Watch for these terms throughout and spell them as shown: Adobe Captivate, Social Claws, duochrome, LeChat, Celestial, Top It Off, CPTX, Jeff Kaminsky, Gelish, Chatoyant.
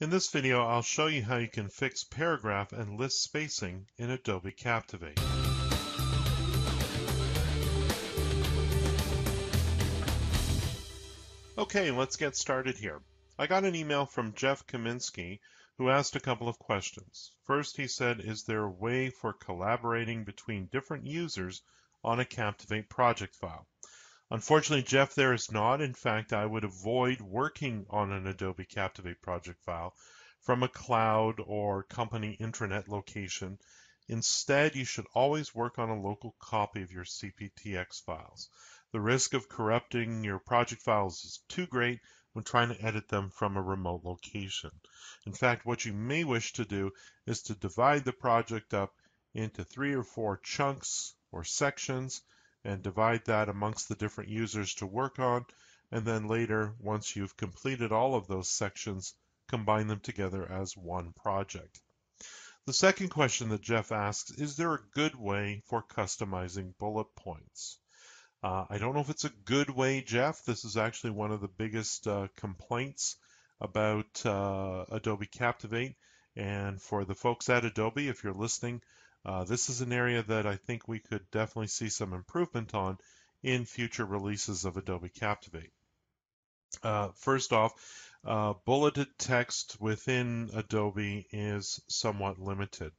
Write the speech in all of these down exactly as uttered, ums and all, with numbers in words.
In this video, I'll show you how you can fix paragraph and list spacing in Adobe Captivate. Okay, let's get started here. I got an email from Jeff Kaminsky who asked a couple of questions. First, he said, is there a way for collaborating between different users on a Captivate project file? Unfortunately, Jeff, there is not. In fact, I would avoid working on an Adobe Captivate project file from a cloud or company intranet location. Instead, you should always work on a local copy of your C P T X files. The risk of corrupting your project files is too great when trying to edit them from a remote location. In fact, what you may wish to do is to divide the project up into three or four chunks or sections, and divide that amongst the different users to work on, and then later, once you've completed all of those sections, combine them together as one project. The second question that Jeff asks, is there a good way for customizing bullet points? Uh, I don't know if it's a good way, Jeff. This is actually one of the biggest uh, complaints about uh, Adobe Captivate. And for the folks at Adobe, if you're listening, Uh, this is an area that I think we could definitely see some improvement on in future releases of Adobe Captivate. Uh, first off, uh, bulleted text within Adobe is somewhat limited,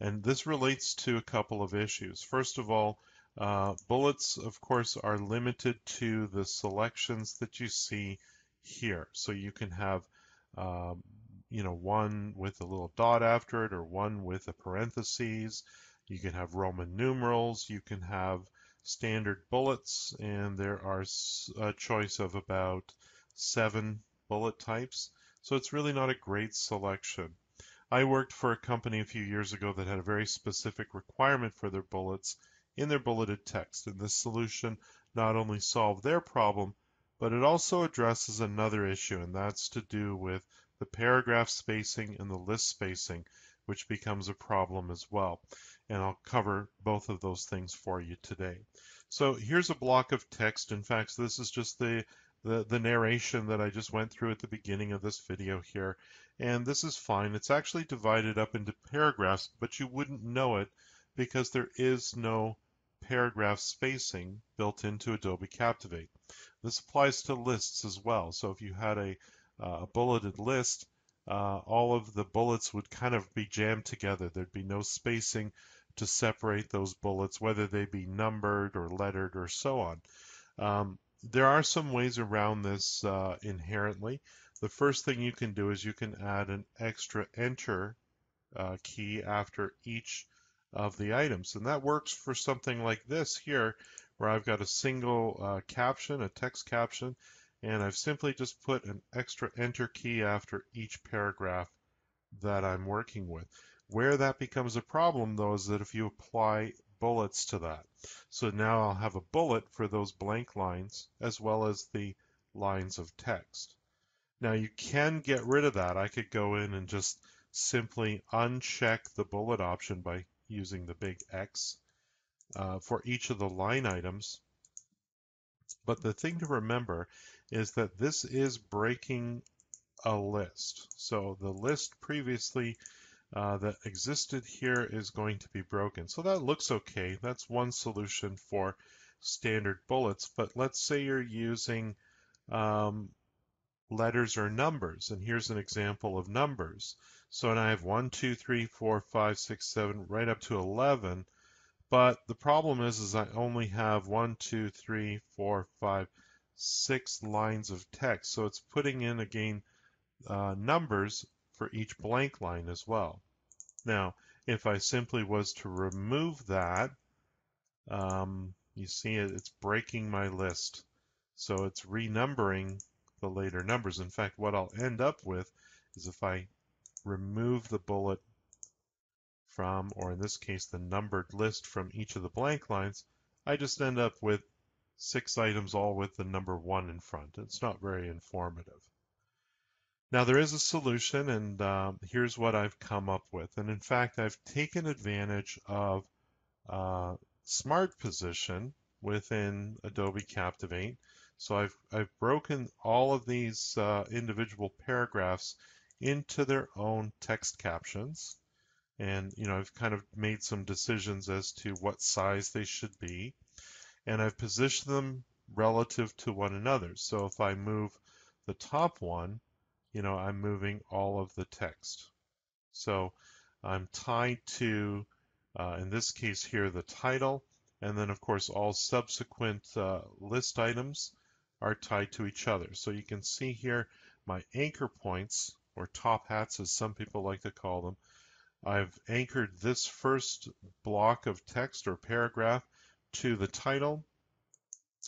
and this relates to a couple of issues. First of all, uh, bullets, of course, are limited to the selections that you see here. So you can have um, you know, one with a little dot after it, or one with a parentheses. You can have Roman numerals. You can have standard bullets, and there are a choice of about seven bullet types. So it's really not a great selection. I worked for a company a few years ago that had a very specific requirement for their bullets in their bulleted text. And this solution not only solved their problem, but it also addresses another issue, and that's to do with the paragraph spacing and the list spacing, which becomes a problem as well. And I'll cover both of those things for you today. So here's a block of text. In fact, this is just the, the, the narration that I just went through at the beginning of this video here. And this is fine. It's actually divided up into paragraphs, but you wouldn't know it because there is no paragraph spacing built into Adobe Captivate. This applies to lists as well. So if you had a Uh, a bulleted list, uh, all of the bullets would kind of be jammed together. There'd be no spacing to separate those bullets, whether they be numbered or lettered or so on. Um, there are some ways around this uh, inherently. The first thing you can do is you can add an extra enter uh, key after each of the items. And that works for something like this here, where I've got a single uh, caption, a text caption, and I've simply just put an extra enter key after each paragraph that I'm working with. Where that becomes a problem, though, is that if you apply bullets to that. So now I'll have a bullet for those blank lines as well as the lines of text. Now you can get rid of that. I could go in and just simply uncheck the bullet option by using the big X uh, for each of the line items. But the thing to remember is that this is breaking a list. So the list previously uh, that existed here is going to be broken. So that looks okay. That's one solution for standard bullets. But let's say you're using um, letters or numbers. And here's an example of numbers. So and I have one, two, three, four, five, six, seven, right up to eleven. But the problem is, is I only have one, two, three, four, five, six lines of text. So it's putting in, again, uh, numbers for each blank line as well. Now, if I simply was to remove that, um, you see it, it's breaking my list. So it's renumbering the later numbers. In fact, what I'll end up with is if I remove the bullet from, or in this case, the numbered list from each of the blank lines, I just end up with six items all with the number one in front. It's not very informative. Now there is a solution, and um, here's what I've come up with. And in fact, I've taken advantage of uh, Smart Position within Adobe Captivate. So I've, I've broken all of these uh, individual paragraphs into their own text captions. And, you know, I've kind of made some decisions as to what size they should be. And I've positioned them relative to one another. So if I move the top one, you know, I'm moving all of the text. So I'm tied to, uh, in this case here, the title. And then, of course, all subsequent uh, list items are tied to each other. So you can see here my anchor points, or top hats as some people like to call them. I've anchored this first block of text or paragraph to the title,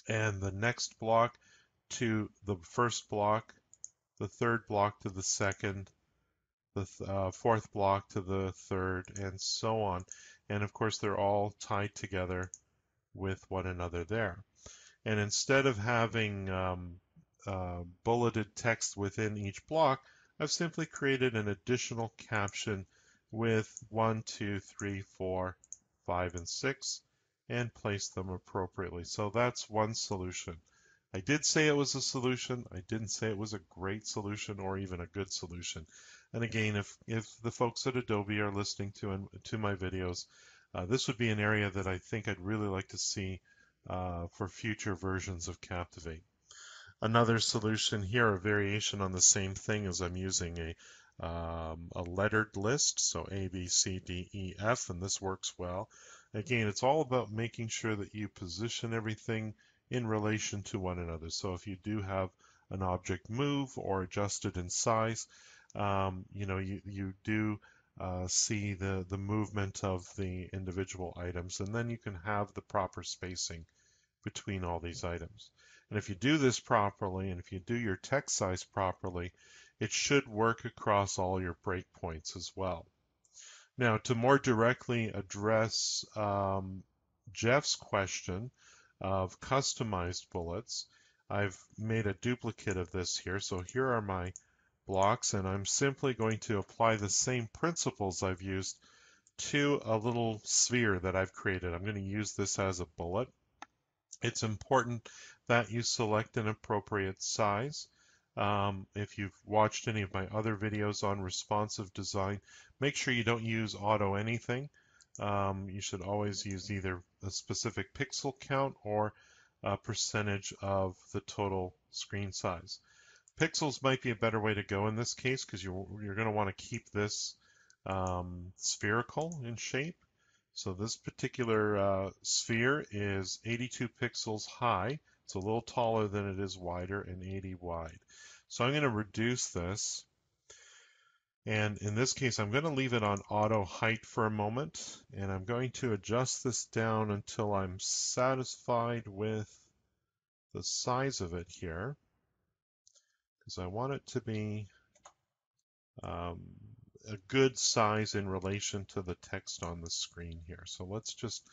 and the next block to the first block, the third block to the second, the th uh, fourth block to the third, and so on. And of course, they're all tied together with one another there. And instead of having um, uh, bulleted text within each block, I've simply created an additional caption with one, two, three, four, five, and six, and place them appropriately. So that's one solution. I did say it was a solution. I didn't say it was a great solution or even a good solution. And again, if, if the folks at Adobe are listening to, and, to my videos, uh, this would be an area that I think I'd really like to see uh, for future versions of Captivate. Another solution here, a variation on the same thing, is I'm using a Um, a lettered list, so A, B, C, D, E, F, and this works well. Again, it's all about making sure that you position everything in relation to one another. So if you do have an object move or adjust it in size, um, you know, you, you do uh, see the, the movement of the individual items, and then you can have the proper spacing between all these items. And if you do this properly, and if you do your text size properly, it should work across all your breakpoints as well. Now, to more directly address um, Jeff's question of customized bullets, I've made a duplicate of this here. So here are my blocks, and I'm simply going to apply the same principles I've used to a little sphere that I've created. I'm going to use this as a bullet. It's important that you select an appropriate size. Um, if you've watched any of my other videos on responsive design, make sure you don't use auto anything. Um, you should always use either a specific pixel count or a percentage of the total screen size. Pixels might be a better way to go in this case, because you're, you're going to want to keep this um, spherical in shape. So this particular uh, sphere is eighty-two pixels high. It's a little taller than it is wider, and eighty wide. So I'm going to reduce this. And in this case, I'm going to leave it on auto height for a moment. And I'm going to adjust this down until I'm satisfied with the size of it here, because I want it to be um, a good size in relation to the text on the screen here. So let's just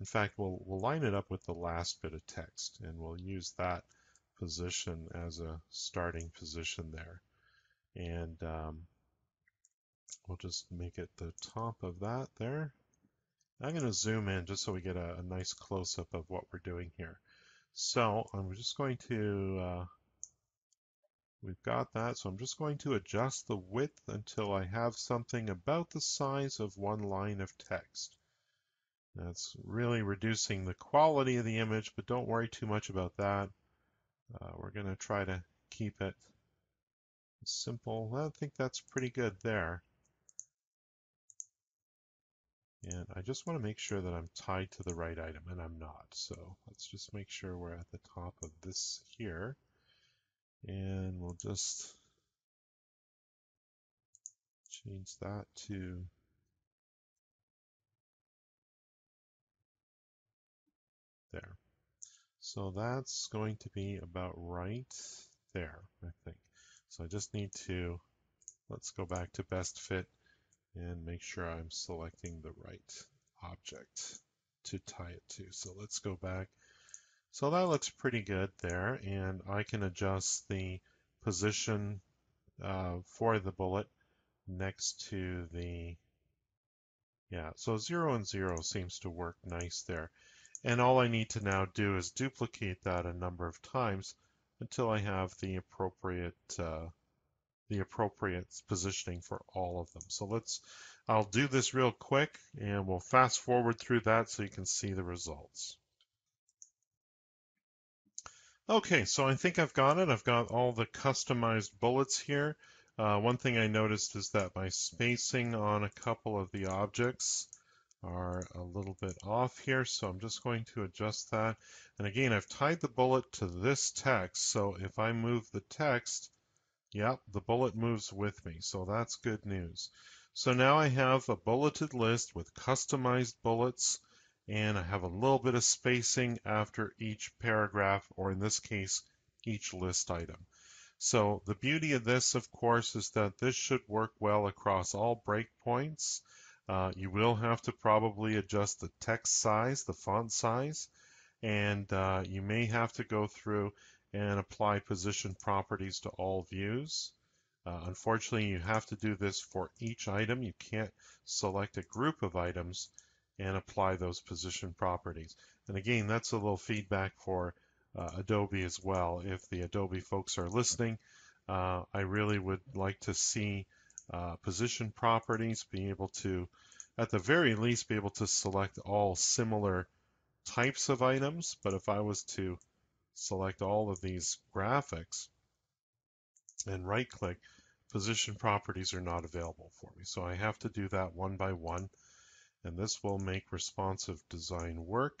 In fact, we'll, we'll line it up with the last bit of text, and we'll use that position as a starting position there. And um, we'll just make it the top of that there. I'm going to zoom in just so we get a, a nice close-up of what we're doing here. So I'm just going to, uh, we've got that, so I'm just going to adjust the width until I have something about the size of one line of text. That's really reducing the quality of the image, but don't worry too much about that. Uh, we're going to try to keep it simple. I think that's pretty good there. And I just want to make sure that I'm tied to the right item, and I'm not. So let's just make sure we're at the top of this here. And we'll just change that to there. So that's going to be about right there, I think. So I just need to, let's go back to best fit and make sure I'm selecting the right object to tie it to. So let's go back. So that looks pretty good there, and I can adjust the position uh, for the bullet next to the, yeah, so zero and zero seems to work nice there. And all I need to now do is duplicate that a number of times until I have the appropriate uh, the appropriate positioning for all of them. So let's, I'll do this real quick and we'll fast forward through that so you can see the results. Okay, so I think I've got it. I've got all the customized bullets here. Uh, one thing I noticed is that my spacing on a couple of the objects are a little bit off here, so I'm just going to adjust that. And again, I've tied the bullet to this text, so if I move the text, yep, the bullet moves with me, so that's good news. So now I have a bulleted list with customized bullets, and I have a little bit of spacing after each paragraph, or in this case, each list item. So the beauty of this, of course, is that this should work well across all breakpoints. Uh, you will have to probably adjust the text size, the font size, and uh, you may have to go through and apply position properties to all views. Uh, unfortunately, you have to do this for each item. You can't select a group of items and apply those position properties. And again, that's a little feedback for uh, Adobe as well. If the Adobe folks are listening, uh, I really would like to see Uh, position properties, being able to, at the very least, be able to select all similar types of items. But if I was to select all of these graphics and right-click, position properties are not available for me. So I have to do that one by one. And this will make responsive design work.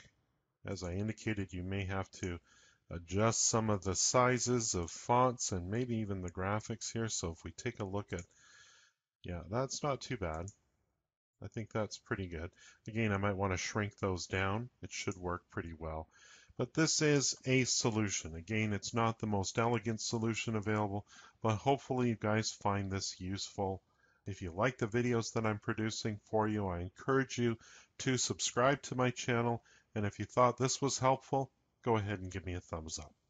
As I indicated, you may have to adjust some of the sizes of fonts and maybe even the graphics here. So if we take a look at, yeah, that's not too bad. I think that's pretty good. Again, I might want to shrink those down. It should work pretty well. But this is a solution. Again, it's not the most elegant solution available, but hopefully you guys find this useful. If you like the videos that I'm producing for you, I encourage you to subscribe to my channel. And if you thought this was helpful, go ahead and give me a thumbs up.